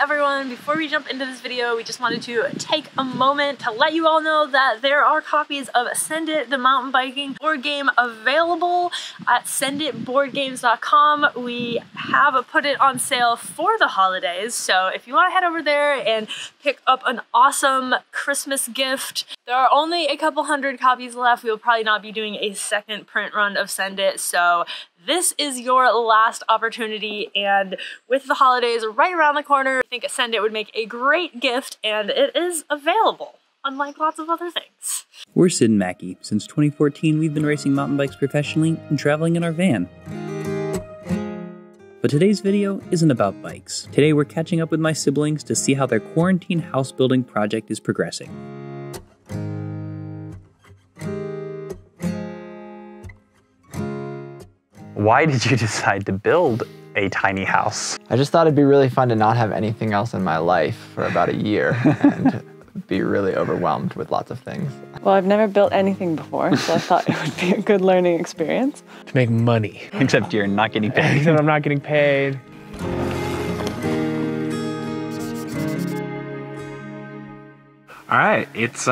everyone, before we jump into this video, we just wanted to take a moment to let you all know that there are copies of Send It, the mountain biking board game, available at senditboardgames.com. We have put it on sale for the holidays, so if you want to head over there and pick up an awesome Christmas gift. There are only a couple hundred copies left. We'll probably not be doing a second print run of Send It, so this is your last opportunity, and with the holidays right around the corner, I think Send It would make a great gift, and it is available, unlike lots of other things. We're SYD and MACKY. Since 2014, we've been racing mountain bikes professionally and traveling in our van. But today's video isn't about bikes. Today we're catching up with my siblings to see how their quarantine house building project is progressing. Why did you decide to build a tiny house? I just thought it'd be really fun to not have anything else in my life for about a year and be really overwhelmed with lots of things. Well, I've never built anything before, so I thought it would be a good learning experience. To make money. Except you're not getting paid. Except I'm not getting paid. All right, it's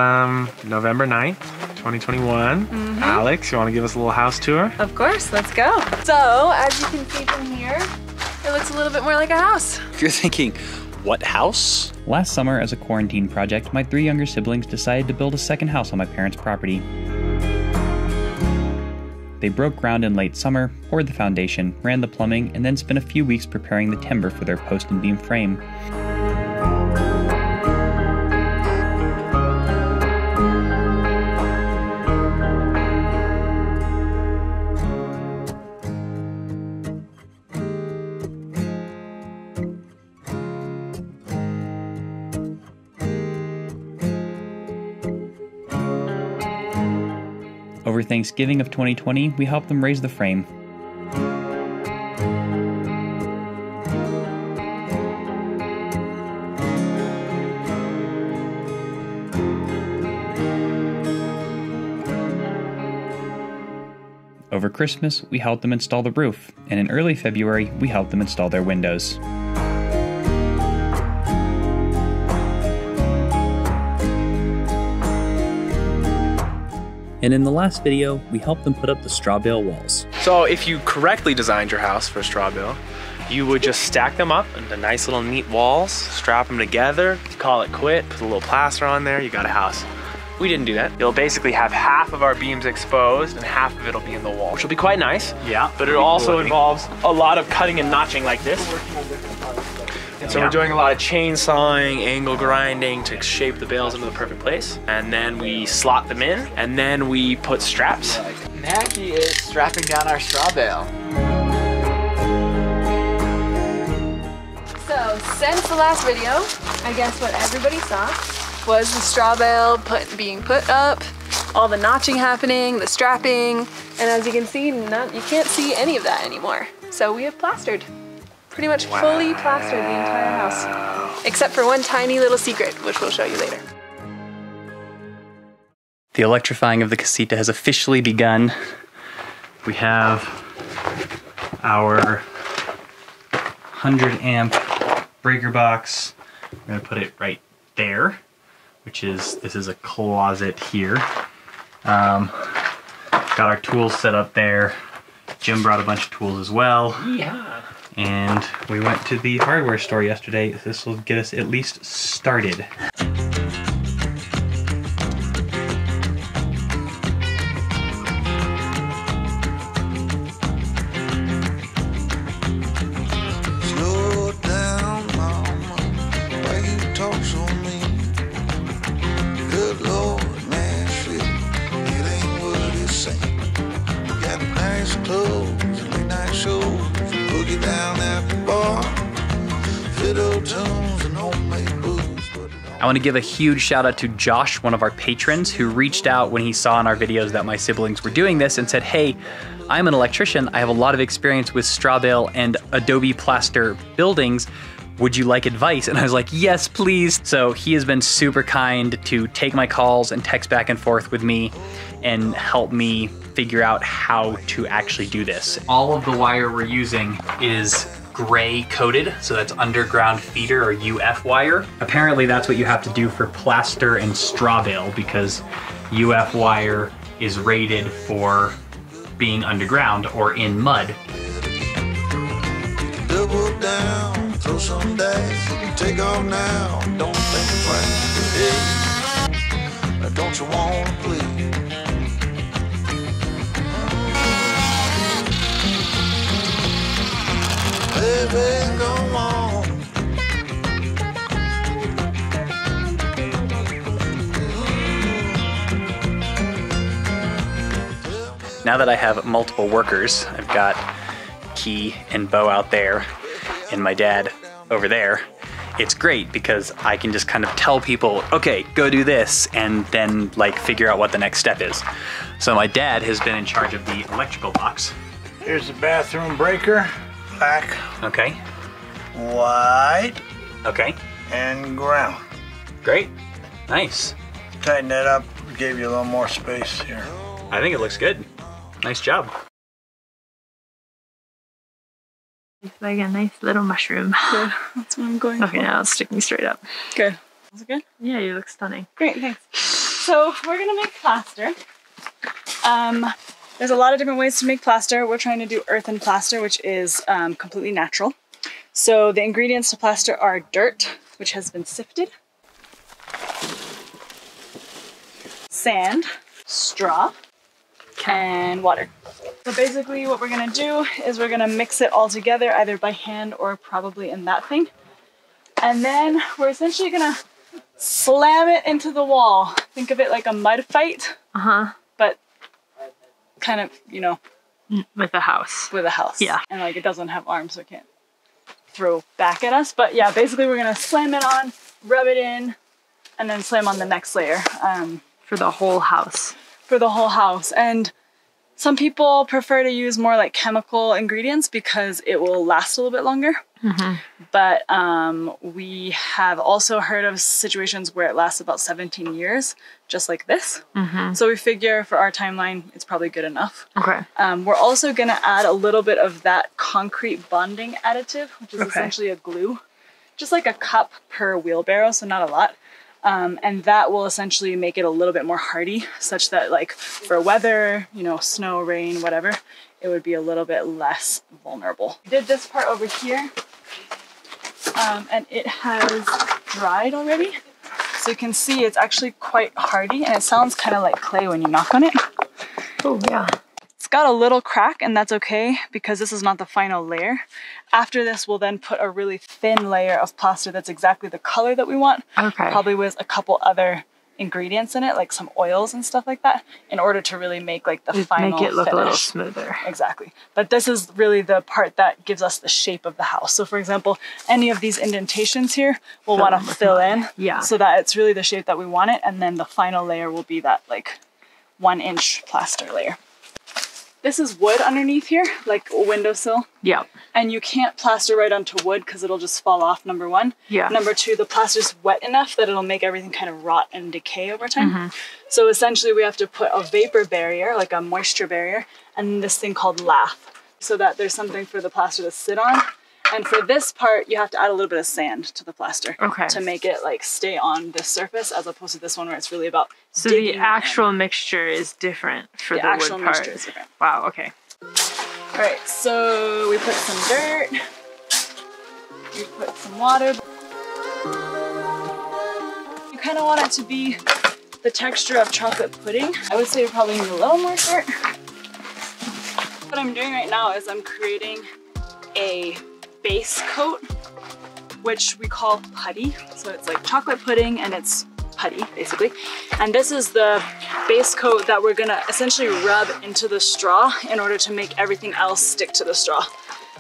November 9th, 2021. Mm-hmm. Alex, you wanna give us a little house tour? Of course, let's go. So, as you can see from here, it looks a little bit more like a house. If you're thinking, what house? Last summer, as a quarantine project, my three younger siblings decided to build a second house on my parents' property. They broke ground in late summer, poured the foundation, ran the plumbing, and then spent a few weeks preparing the timber for their post and beam frame. Over Thanksgiving of 2020, we helped them raise the frame. Over Christmas, we helped them install the roof, and in early February, we helped them install their windows. And in the last video, we helped them put up the straw bale walls. So if you correctly designed your house for straw bale, you would just stack them up into nice little neat walls, strap them together, call it quit, put a little plaster on there, you got a house. We didn't do that. You'll basically have half of our beams exposed and half of it'll be in the wall, which will be quite nice. Yeah. But it also involves a lot of cutting and notching like this. So we're doing a lot of chainsawing, angle grinding to shape the bales into the perfect place. And then we slot them in, and then we put straps. Mackie is strapping down our straw bale. So since the last video, I guess what everybody saw was the straw bale being put up, all the notching happening, the strapping, and as you can see, you can't see any of that anymore. So we have plastered. Pretty much fully plastered the entire house, except for one tiny little secret, which we'll show you later. The electrifying of the casita has officially begun. We have our 100 amp breaker box. We're gonna put it right there, which is, this is a closet here. Got our tools set up there. Jim brought a bunch of tools as well. Yeah. And we went to the hardware store yesterday. This will get us at least started. I want to give a huge shout out to Josh, one of our patrons, who reached out when he saw in our videos that my siblings were doing this and said, hey, I'm an electrician. I have a lot of experience with straw bale and adobe plaster buildings. Would you like advice? And I was like, yes, please. So he has been super kind to take my calls and text back and forth with me and help me figure out how to actually do this. All of the wire we're using is gray coated, so that's underground feeder or UF wire. Apparently that's what you have to do for plaster and straw bale, because UF wire is rated for being underground or in mud. Double down, throw some dice, take off now, don't think twice, hey, now don't you wanna play? Baby, go on. Now that I have multiple workers, I've got Key and Bo out there and my dad over there. It's great because I can just kind of tell people, okay, go do this, and then like figure out what the next step is. So my dad has been in charge of the electrical box. Here's the bathroom breaker. Black. Okay. White. Okay. And ground. Great. Nice. Tighten that up, gave you a little more space here. I think it looks good. Nice job. It's like a nice little mushroom. Yeah, that's what I'm going for. Okay, now it's sticking straight up. Okay. Is it good? Yeah, you look stunning. Great, thanks. So we're gonna make plaster. There's a lot of different ways to make plaster. We're trying to do earthen plaster, which is completely natural. So the ingredients to plaster are dirt, which has been sifted, sand, straw, and water. So basically what we're gonna do is we're gonna mix it all together either by hand or probably in that thing. And then we're essentially gonna slam it into the wall. Think of it like a mud fight. Uh-huh. But kind of, you know. With a house. With a house. Yeah. And like it doesn't have arms, so it can't throw back at us. But yeah, basically we're gonna slam it on, rub it in, and then slam on the next layer. For the whole house. For the whole house. And some people prefer to use more like chemical ingredients because it will last a little bit longer. Mm-hmm. But we have also heard of situations where it lasts about 17 years, just like this. Mm-hmm. So we figure for our timeline, it's probably good enough. Okay. We're also gonna add a little bit of that concrete bonding additive, which is essentially a glue, just like a cup per wheelbarrow, so not a lot. And that will essentially make it a little bit more hardy, such that like for weather, you know, snow, rain, whatever, it would be a little bit less vulnerable. We did this part over here, and it has dried already. So you can see it's actually quite hardy, and it sounds kind of like clay when you knock on it. Oh yeah. It's got a little crack, and that's okay because this is not the final layer. After this, we'll then put a really thin layer of plaster that's exactly the color that we want. Okay. Probably with a couple other ingredients in it, like some oils and stuff like that, in order to really make like the final finish. Make it look a little smoother. Exactly. But this is really the part that gives us the shape of the house. So for example, any of these indentations here, we'll want to fill in. Yeah. So that it's really the shape that we want it. And then the final layer will be that like 1 inch plaster layer. This is wood underneath here, like a windowsill. Yeah. And you can't plaster right onto wood because it'll just fall off, number one. Yeah. Number two, the plaster's wet enough that it'll make everything kind of rot and decay over time. Mm-hmm. So essentially we have to put a vapor barrier, like a moisture barrier, and this thing called lath, so that there's something for the plaster to sit on. And for this part, you have to add a little bit of sand to the plaster to make it like stay on this surface, as opposed to this one where it's really about digging. So the actual mixture is different for the wood part. The actual mixture is different. Wow, okay. All right, so we put some dirt, we put some water. You kind of want it to be the texture of chocolate pudding. I would say you probably need a little more dirt. What I'm doing right now is I'm creating a base coat, which we call putty. So it's like chocolate pudding and it's putty basically. And this is the base coat that we're gonna essentially rub into the straw in order to make everything else stick to the straw.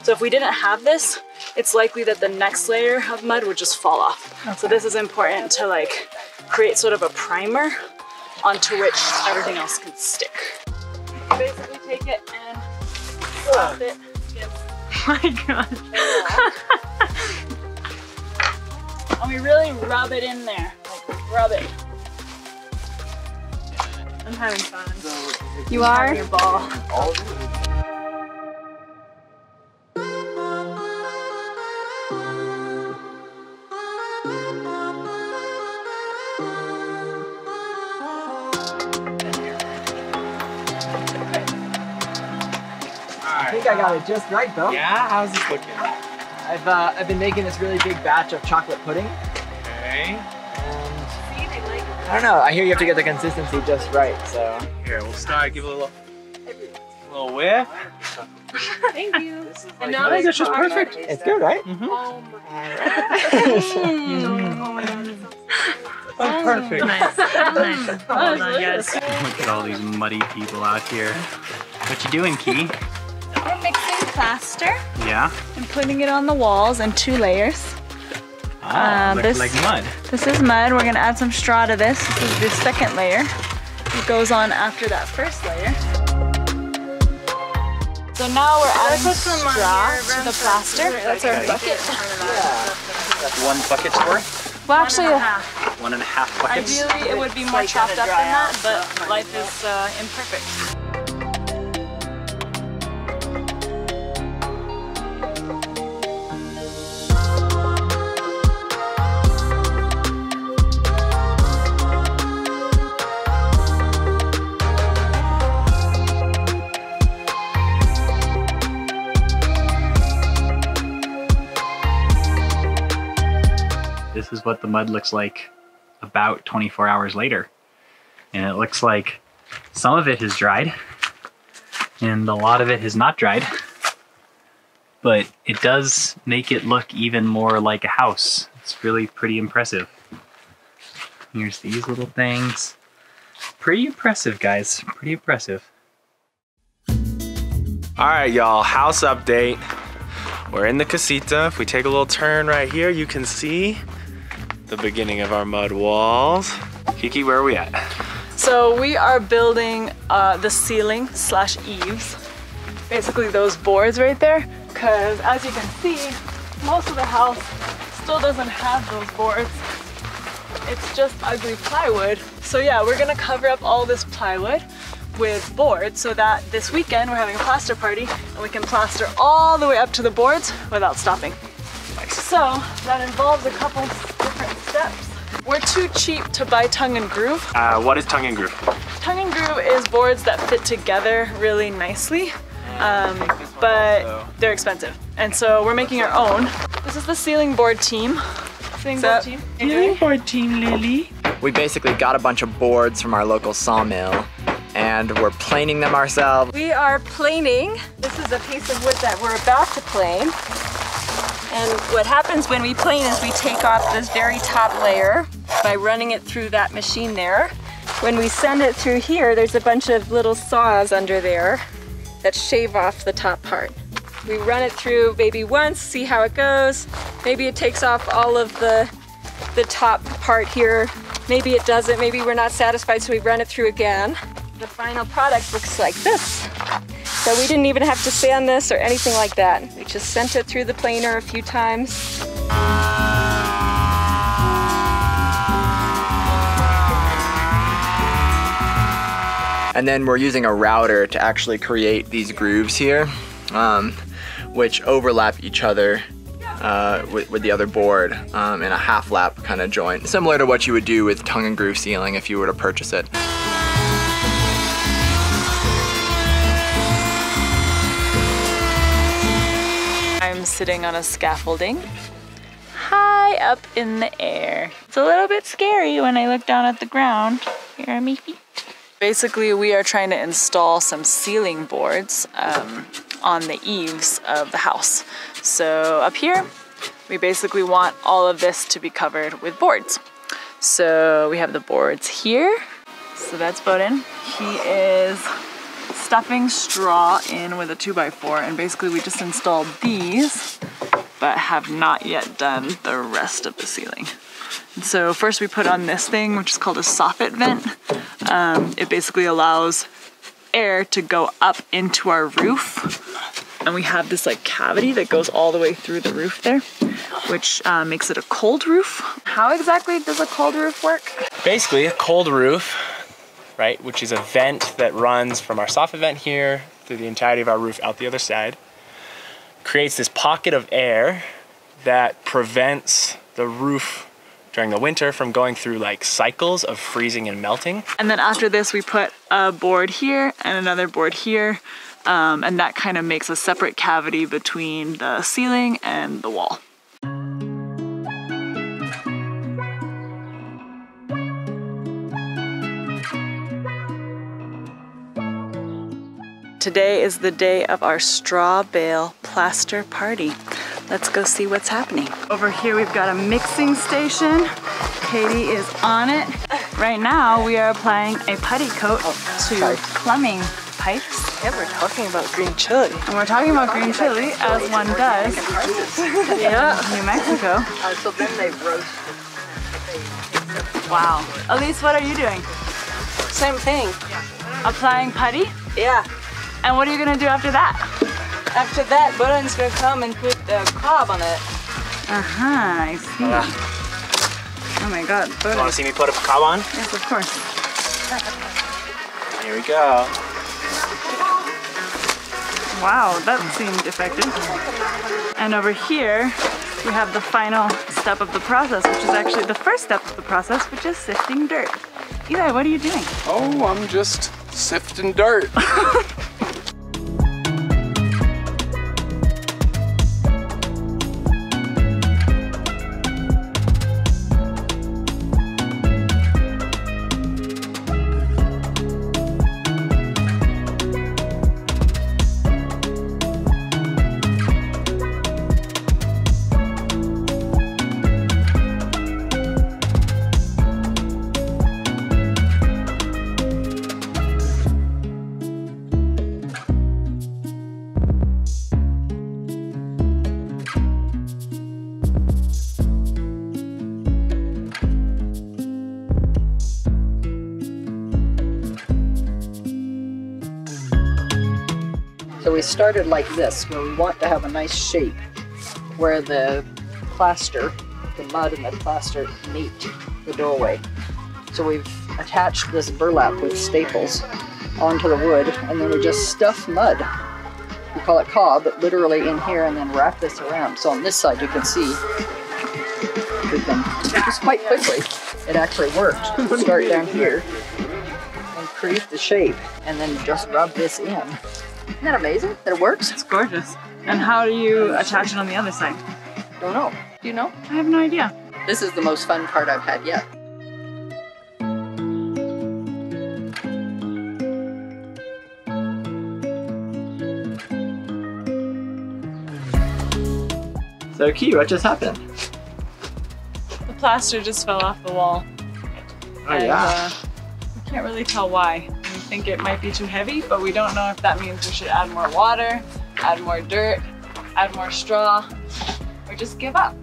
So if we didn't have this, it's likely that the next layer of mud would just fall off. Okay. So this is important to like create sort of a primer onto which everything else can stick. You basically take it and slap it. Oh my gosh. And we really rub it in there. Like, rub it. I'm having fun. You are? Your ball. I got it just right, though. Yeah? How's this looking? I've been making this really big batch of chocolate pudding. Okay. And I don't know. I hear you have to get the consistency just right, so. Here, we'll start. Give it a little whiff. Thank you. Like, and now it's just perfect. It's good, right? Mm-hmm. Oh my god. Oh, perfect. Nice. Nice. Oh my gosh. Look at all these muddy people out here. What you doing, Key? We're mixing plaster. Yeah. And putting it on the walls in 2 layers. Oh, looks like mud. This is mud. We're gonna add some straw to this. This is the 2nd layer. It goes on after that 1st layer. So now we're adding straw to the plaster. That's our bucket. Yeah. That's 1 bucket's worth? Well, actually, 1.5 buckets. Ideally, it would be more chopped up than that, but life is imperfect. This is what the mud looks like about 24 hours later. And it looks like some of it has dried and a lot of it has not dried, but it does make it look even more like a house. It's really pretty impressive. Here's these little things. Pretty impressive, guys, pretty impressive. All right, y'all, house update. We're in the casita. If we take a little turn right here, you can see the beginning of our mud walls. Kiki, where are we at? So we are building the ceiling / eaves. Basically those boards right there, because as you can see, most of the house still doesn't have those boards. It's just ugly plywood. So yeah, we're gonna cover up all this plywood with boards so that this weekend we're having a plaster party and we can plaster all the way up to the boards without stopping. Nice. So that involves a couple different steps. We're too cheap to buy tongue and groove. What is tongue and groove? Tongue and groove is boards that fit together really nicely, but they're expensive. And so we're making our own. This is the ceiling board team. Ceiling board team. Ceiling board team, Lily. We basically got a bunch of boards from our local sawmill and we're planing them ourselves. We are planing. This is a piece of wood that we're about to plane. And what happens when we plane is we take off this very top layer by running it through that machine there. When we send it through here, there's a bunch of little saws under there that shave off the top part. We run it through maybe once, see how it goes. Maybe it takes off all of the top part here. Maybe it doesn't, maybe we're not satisfied, so we run it through again. The final product looks like this. So we didn't even have to sand this or anything like that. We just sent it through the planer a few times. And then we're using a router to actually create these grooves here, which overlap each other with the other board in a half lap kind of joint, similar to what you would do with tongue and groove ceiling if you were to purchase it. I'm sitting on a scaffolding high up in the air. It's a little bit scary when I look down at the ground. Here are my feet. Basically, we are trying to install some ceiling boards on the eaves of the house. So up here, we basically want all of this to be covered with boards. So we have the boards here. So that's Bowden. He is stuffing straw in with a 2x4, and basically we just installed these, but have not yet done the rest of the ceiling. And so first we put on this thing, which is called a soffit vent. It basically allows air to go up into our roof. And we have this like cavity that goes all the way through the roof there, which makes it a cold roof. How exactly does a cold roof work? Basically a cold roof, right, which is a vent that runs from our soffit vent here through the entirety of our roof out the other side, creates this pocket of air that prevents the roof during the winter from going through like cycles of freezing and melting. And then after this, we put a board here and another board here and that kind of makes a separate cavity between the ceiling and the wall. Today is the day of our straw bale plaster party. Let's go see what's happening. Over here we've got a mixing station. Katie is on it. Right now we are applying a putty coat to plumbing pipes. Yeah, we're talking about green chili. And we're talking about green chili, as one does. Yeah, New Mexico. So then they roast it. Wow. Elise, what are you doing? Same thing. Applying putty? Yeah. And what are you gonna do after that? After that, Buren's gonna come and put the cob on it. I see. Oh my God, Buren. You wanna see me put a cob on? Yes, of course. Here we go. Wow, that seemed effective. And over here, we have the final step of the process, which is actually the first step of the process, which is sifting dirt. Eli, what are you doing? Oh, I'm just sifting dirt. So we started like this, where we want to have a nice shape, where the plaster, the mud and the plaster meet the doorway. So we've attached this burlap with staples onto the wood, and then we just stuff mud. We call it cob, but literally in here, and then wrap this around. So on this side you can see, we can just quite quickly, it actually worked. Start down here and create the shape, and then just rub this in. Isn't that amazing that it works? It's gorgeous. And how do you attach it on the other side? Don't know. Do you know? I have no idea. This is the most fun part I've had yet. So, Key, what just happened? The plaster just fell off the wall. Oh, and, yeah. I can't really tell why. I think it might be too heavy, but we don't know if that means we should add more water, add more dirt, add more straw, or just give up.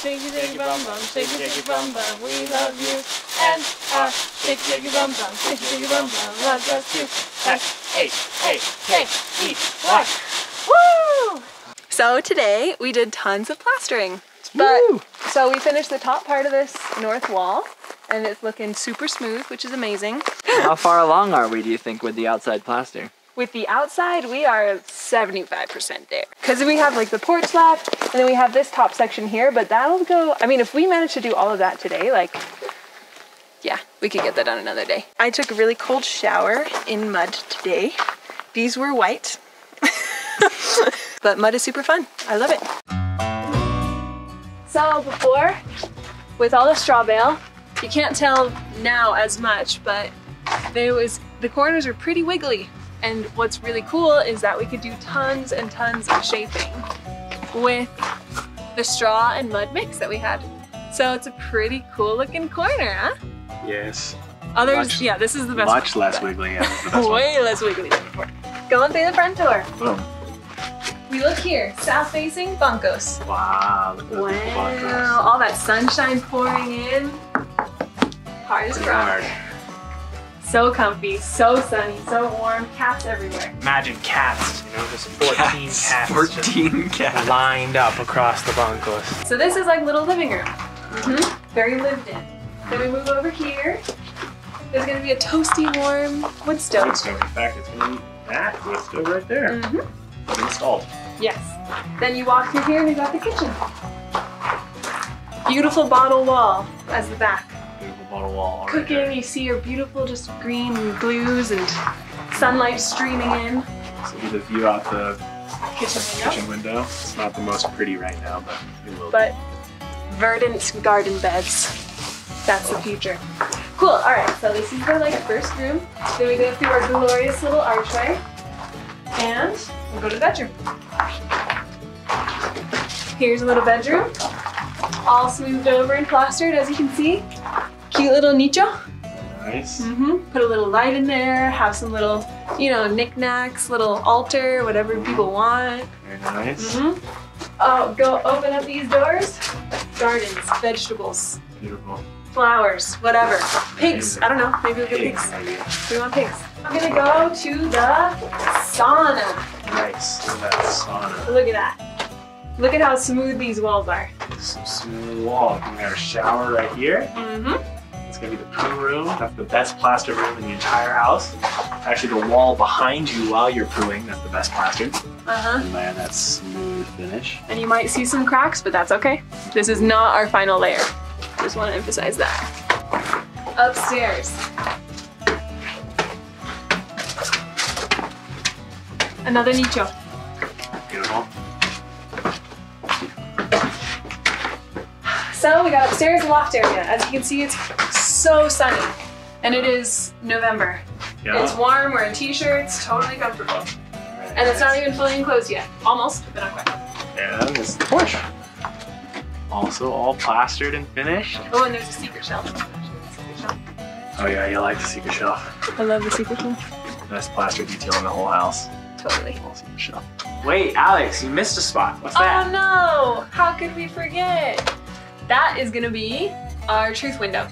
Shake shake bum bum, shake shake bum bum, we love you and our shake shake bum bum, shake shake bum bum, love us too. S-H-A-K-E-Y. Woo! So today we did tons of plastering. But so we finished the top part of this north wall, and it's looking super smooth, which is amazing. How far along are we, do you think, with the outside plaster? With the outside, we are 75% there. Because we have like the porch left, and then we have this top section here, but that'll go, I mean, if we manage to do all of that today, like, yeah, we could get that done another day. I took a really cold shower in mud today. These were white, but mud is super fun. I love it. So before, with all the straw bale, you can't tell now as much, but the corners are pretty wiggly. And what's really cool is that we could do tons and tons of shaping with the straw and mud mix that we had. So it's a pretty cool looking corner, huh? Yes. Others, much, yeah, this is the best much one. Much less wiggly, yeah. The best way one. Less wiggly than before. Going through the front door. Boom. We look here, south facing Bunkos. Wow, look at the Bunkos. All that sunshine pouring in. Hard as rock. So comfy, so sunny, so warm, cats everywhere. Imagine cats, you know, just 14 cats lined up across the Bunkos. So this is like little living room, very lived in. Then we move over here, There's gonna be a toasty, warm wood stove. Wood stove. In fact, it's gonna be that wood stove right there. Mm-hmm. But installed. Yes. Then you walk through here and you got the kitchen. Beautiful bottle wall as the back. Beautiful bottle wall. Cooking, right, you see your beautiful just green blues and sunlight streaming in. So you get the view out the kitchen window. It's not the most pretty right now, but it will be. Verdant garden beds. That's the future. Cool, all right, so this is our first room. Then we go through our glorious little archway and we'll go to the bedroom. Here's a little bedroom, all smoothed over and plastered, as you can see. Cute little nicho. Nice. Mm-hmm. Put a little light in there, have some little, you know, knickknacks, little altar, whatever people want. Very nice. Mm-hmm. Oh, go open up these doors. Gardens, vegetables, beautiful flowers, whatever. Pigs, I don't know, maybe we'll get pigs. We want pigs. I'm gonna go to the sauna. Nice, look at that sauna. Look at that. Look at how smooth these walls are. Some smooth walls. We got a shower right here. Mm-hmm. It's gonna be the pool room. That's the best plastered room in the entire house. Actually, the wall behind you while you're pooling, that's the best plastered. Uh-huh. Man, that's smooth finish. And you might see some cracks, but that's okay. This is not our final layer. Just want to emphasize that. Upstairs. Another nicho. Beautiful. So we got upstairs loft area. As you can see, it's so sunny. And it is November. Yeah. It's warm, we're in t-shirts, totally comfortable. And it's not even fully enclosed yet. Almost, but not quite. And this is the porch. Also all plastered and finished. Oh, and there's a secret shelf. Oh yeah, you like the secret shelf. I love the secret shelf. Nice plaster detail in the whole house. Totally. All secret shelf. Wait, Alex, you missed a spot. What's that? Oh no, how could we forget? That is gonna be our truth window.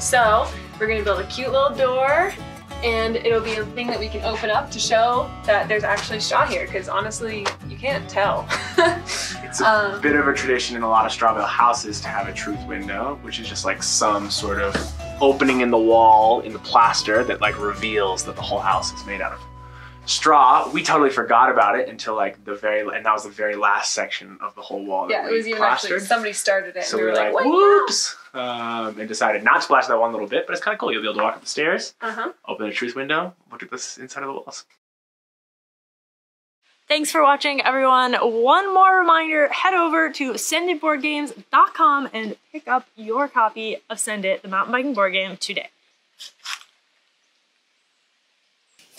So we're gonna build a cute little door, and it'll be a thing that we can open up to show that there's actually straw here, because honestly, you can't tell. It's a bit of a tradition in a lot of straw bale houses to have a truth window, which is just like some sort of opening in the wall in the plaster that like reveals that the whole house is made out of straw. We totally forgot about it until like the and that was the very last section of the whole wall. Yeah, that it was even plastered. Actually, somebody started it. So we were like, whoops, and decided not to splash that one little bit, but it's kind of cool. You'll be able to walk up the stairs, open the truth window, look at this inside of the walls. Thanks for watching, everyone. One more reminder, head over to senditboardgames.com and pick up your copy of Send It, the mountain biking board game, today.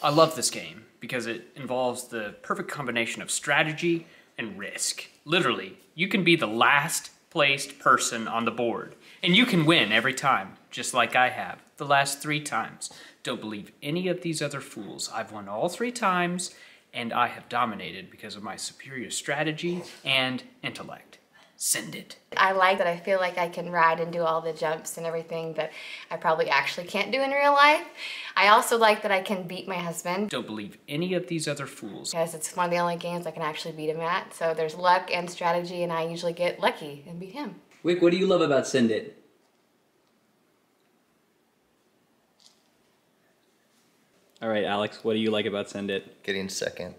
I love this game because it involves the perfect combination of strategy and risk. Literally, you can be the last placed person on the board, and you can win every time, just like I have, the last 3 times. Don't believe any of these other fools. I've won all 3 times, and I have dominated because of my superior strategy and intellect. Send it. I like that I feel like I can ride and do all the jumps and everything that I probably actually can't do in real life. I also like that I can beat my husband. Don't believe any of these other fools. Because it's one of the only games I can actually beat him at. So there's luck and strategy, and I usually get lucky and beat him. Wick, what do you love about Send It? All right, Alex, what do you like about Send It? Getting second.